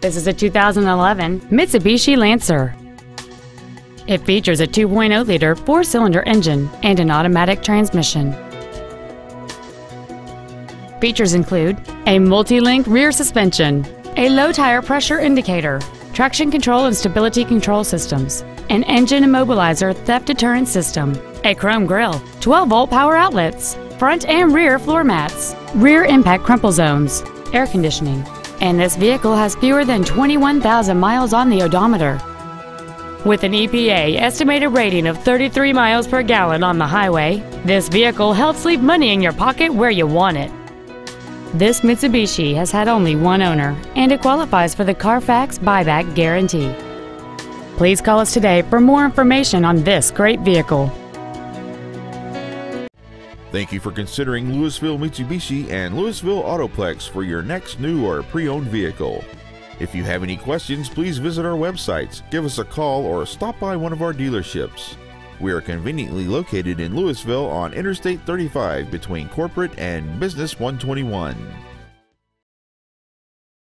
This is a 2011 Mitsubishi Lancer. It features a 2.0-liter four-cylinder engine and an automatic transmission. Features include a multi-link rear suspension, a low tire pressure indicator, traction control and stability control systems, an engine immobilizer theft deterrent system, a chrome grille, 12-volt power outlets, front and rear floor mats, rear impact crumple zones, air conditioning, and this vehicle has fewer than 21,000 miles on the odometer. With an EPA estimated rating of 33 miles per gallon on the highway, this vehicle helps leave money in your pocket where you want it. This Mitsubishi has had only one owner, and it qualifies for the Carfax buyback guarantee. Please call us today for more information on this great vehicle. Thank you for considering Lewisville Mitsubishi and Lewisville Autoplex for your next new or pre-owned vehicle. If you have any questions, please visit our websites, give us a call, or stop by one of our dealerships. We are conveniently located in Lewisville on Interstate 35 between Corporate and Business 121.